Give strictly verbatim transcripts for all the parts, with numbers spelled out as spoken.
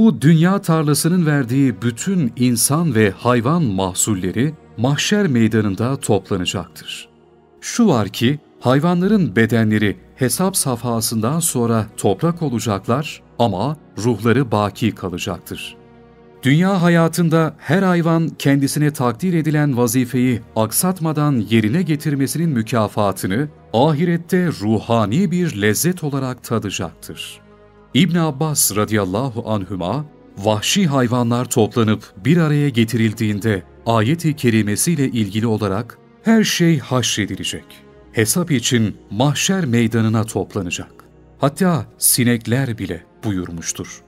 Bu dünya tarlasının verdiği bütün insan ve hayvan mahsulleri mahşer meydanında toplanacaktır. Şu var ki hayvanların bedenleri hesap safhasından sonra toprak olacaklar ama ruhları baki kalacaktır. Dünya hayatında her hayvan kendisine takdir edilen vazifeyi aksatmadan yerine getirmesinin mükafatını ahirette ruhani bir lezzet olarak tadacaktır. İbn-i Abbas radıyallahu anhüma, vahşi hayvanlar toplanıp bir araya getirildiğinde ayet-i kerimesiyle ilgili olarak her şey haşredilecek. Hesap için mahşer meydanına toplanacak. Hatta sinekler bile buyurmuştur.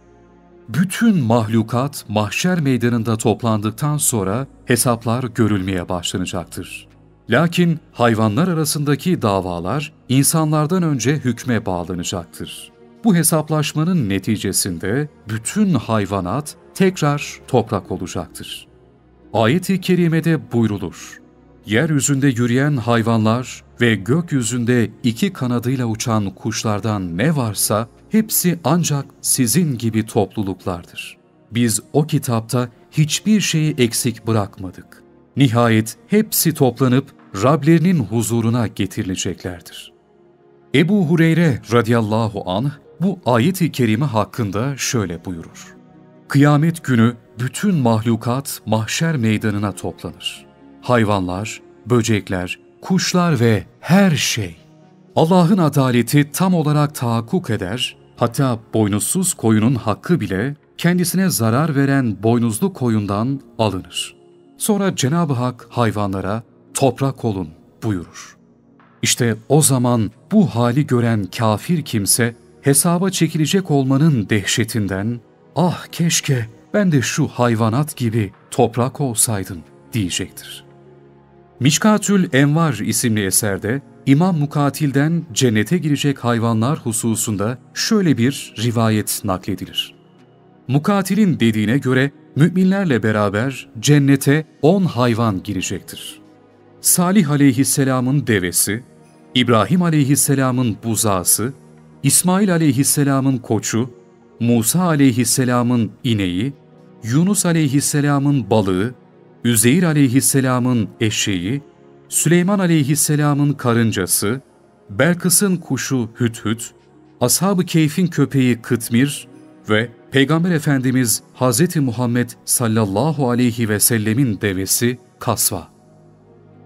Bütün mahlukat mahşer meydanında toplandıktan sonra hesaplar görülmeye başlanacaktır. Lakin hayvanlar arasındaki davalar insanlardan önce hükme bağlanacaktır. Bu hesaplaşmanın neticesinde bütün hayvanat tekrar toprak olacaktır. Ayet-i kerimede buyrulur. Yeryüzünde yürüyen hayvanlar ve gökyüzünde iki kanadıyla uçan kuşlardan ne varsa hepsi ancak sizin gibi topluluklardır. Biz o kitapta hiçbir şeyi eksik bırakmadık. Nihayet hepsi toplanıp Rablerinin huzuruna getirileceklerdir. Ebu Hureyre radıyallahu anh bu ayet-i kerime hakkında şöyle buyurur. Kıyamet günü bütün mahlukat mahşer meydanına toplanır. Hayvanlar, böcekler, kuşlar ve her şey. Allah'ın adaleti tam olarak tahakkuk eder, hatta boynuzsuz koyunun hakkı bile kendisine zarar veren boynuzlu koyundan alınır. Sonra Cenab-ı Hak hayvanlara toprak olun buyurur. İşte o zaman bu hali gören kafir kimse hesaba çekilecek olmanın dehşetinden "Ah keşke ben de şu hayvanat gibi toprak olsaydım" diyecektir. Mişkâtü'l-Envâr isimli eserde İmam Mukatil'den cennete girecek hayvanlar hususunda şöyle bir rivayet nakledilir. Mukatil'in dediğine göre müminlerle beraber cennete on hayvan girecektir. Salih aleyhisselamın devesi, İbrahim aleyhisselamın buzağısı, İsmail aleyhisselamın koçu, Musa aleyhisselamın ineği, Yunus aleyhisselamın balığı, Üzeyr aleyhisselamın eşeği, Süleyman aleyhisselamın karıncası, Belkıs'ın kuşu Hüthüt, Ashab-ı Keyf'in köpeği Kıtmir ve Peygamber Efendimiz Hazreti Muhammed sallallahu aleyhi ve sellemin devesi Kasva.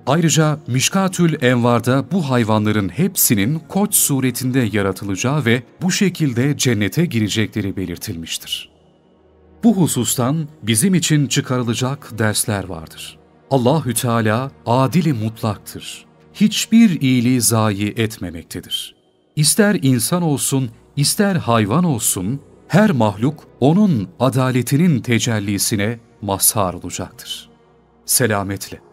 Ayrıca Mişkâtü'l-Envâr'da bu hayvanların hepsinin koç suretinde yaratılacağı ve bu şekilde cennete girecekleri belirtilmiştir. Bu husustan bizim için çıkarılacak dersler vardır. Allahü Teala adil-i mutlaktır. Hiçbir iyiliği zayi etmemektedir. İster insan olsun, ister hayvan olsun, her mahluk onun adaletinin tecellisine mazhar olacaktır. Selametle.